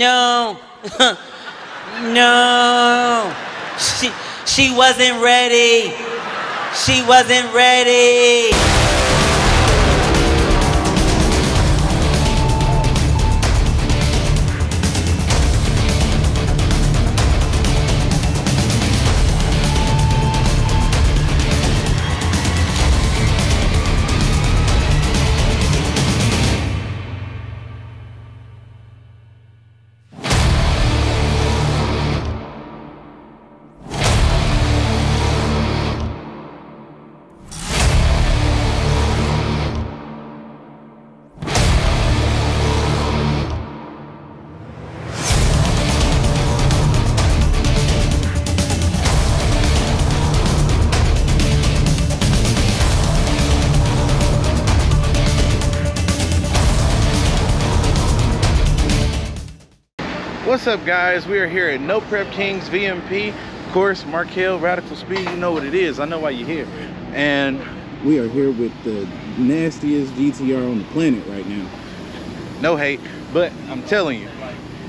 No. No. She wasn't ready. She wasn't ready. What's up, guys? We are here at No Prep Kings VMP. Of course, Markel, Radical Speed, you know what it is. I know why you're here. And we are here with the nastiest GTR on the planet right now. No hate, but I'm telling you,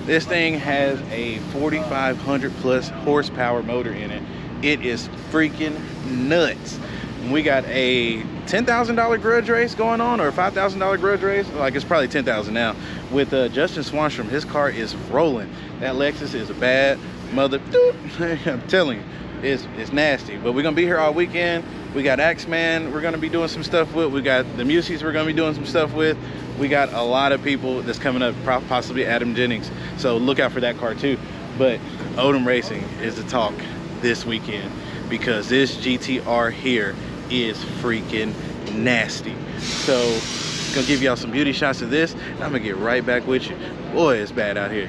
this thing has a 4,500 plus horsepower motor in it. It is freaking nuts. And we got a $10,000 grudge race going on, or a $5,000 grudge race. Like, it's probably 10,000 now. With Justin Swanstrom, his car is rolling. That Lexus is a bad mother. I'm telling you, it's nasty. But we're gonna be here all weekend. We got Axeman we're gonna be doing some stuff with. We got the Muses we're gonna be doing some stuff with. We got a lot of people that's coming up, possibly Adam Jennings. So look out for that car too. But Odom Racing is the talk this weekend, because this GTR here is freaking nasty. So gonna give y'all some beauty shots of this, and I'm gonna get right back with you. Boy, it's bad out here.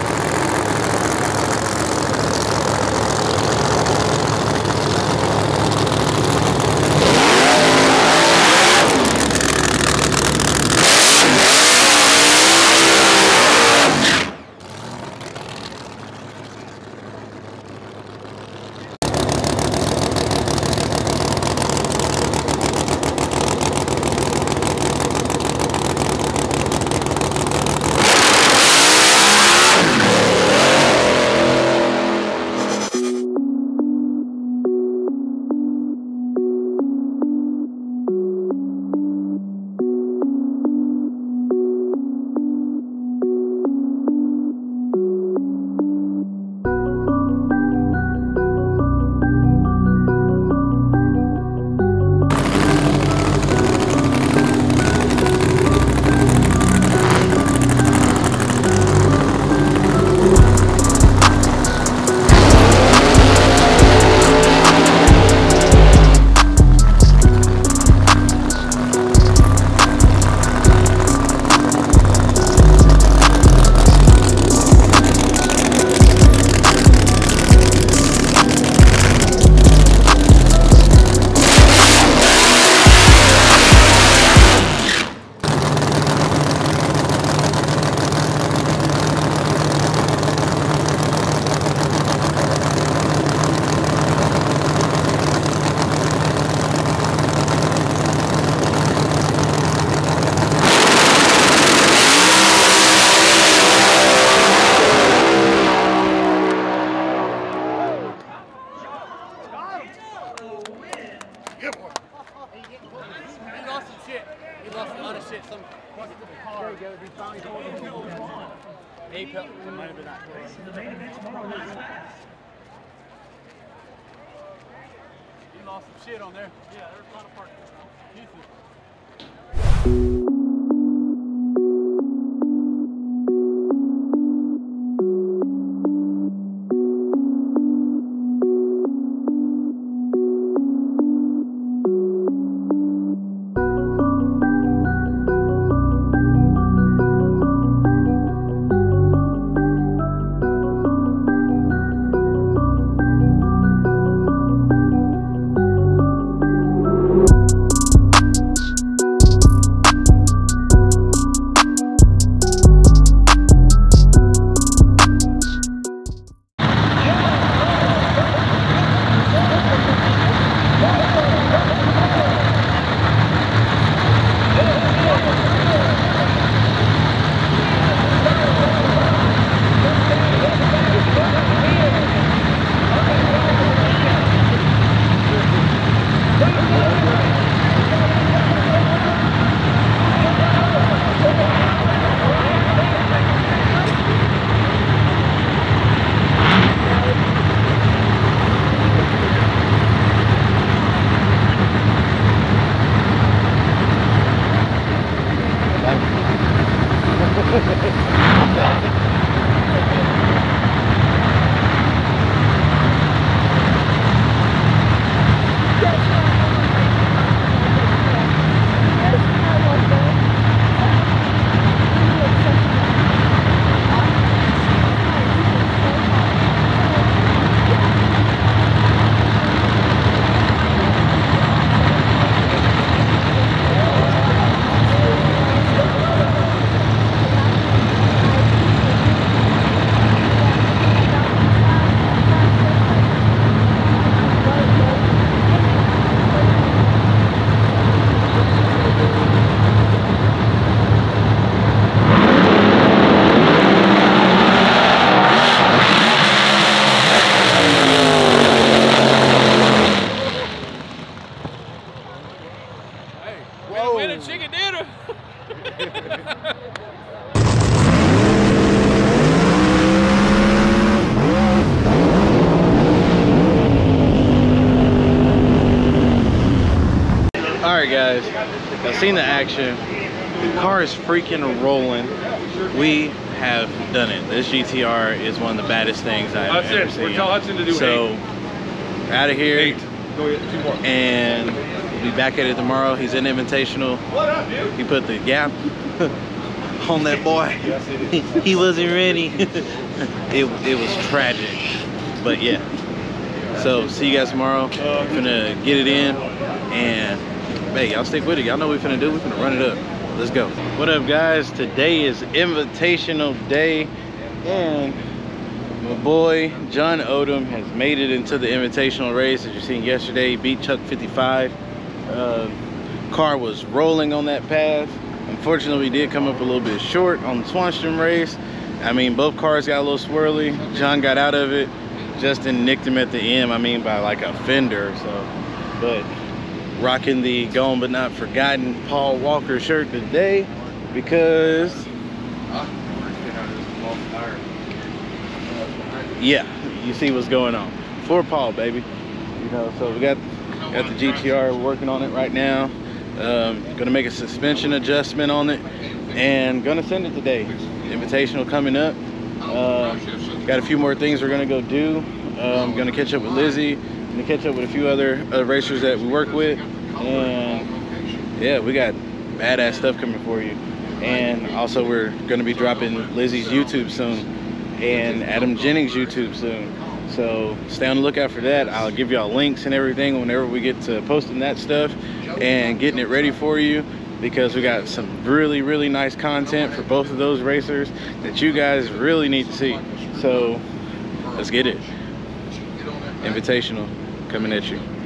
Seen the action. The car is freaking rolling. We have done it. This GTR is one of the baddest things I've ever seen. We're telling Hudson to do so. Eight. Out of here. Eight. Go get 2 more. And we'll be back at it tomorrow. He's in Invitational. What up, dude? He put the gap on that boy. Yes, it is. He wasn't ready. It was tragic, but yeah. So see you guys tomorrow. I'm gonna get it in and. Hey, y'all stick with it. Y'all know what we finna do. We finna run it up. Let's go. What up, guys? Today is Invitational Day, and my boy John Odom has made it into the Invitational race that you seen yesterday. He beat Chuck 55. Car was rolling on that path. Unfortunately, we did come up a little bit short on the Swanstrom race. I mean, both cars got a little swirly. John got out of it. Justin nicked him at the end. I mean, by like a fender. So, but. Rocking the Gone But Not Forgotten Paul Walker shirt today because yeah, you see what's going on for Paul, baby, you know. So we got the GTR, we're working on it right now. Gonna make a suspension adjustment on it and gonna send it today. Invitational coming up. Got a few more things we're gonna go do. I'm gonna catch up with Lizzie. To catch up with a few other racers that we work with, and yeah, we got badass stuff coming for you. And also we're going to be dropping Lizzie's YouTube soon and Adam Jennings YouTube soon, so stay on the lookout for that. I'll give y'all links and everything whenever we get to posting that stuff and getting it ready for you, because we got some really nice content for both of those racers that you guys really need to see. So let's get it. Invitational coming at you.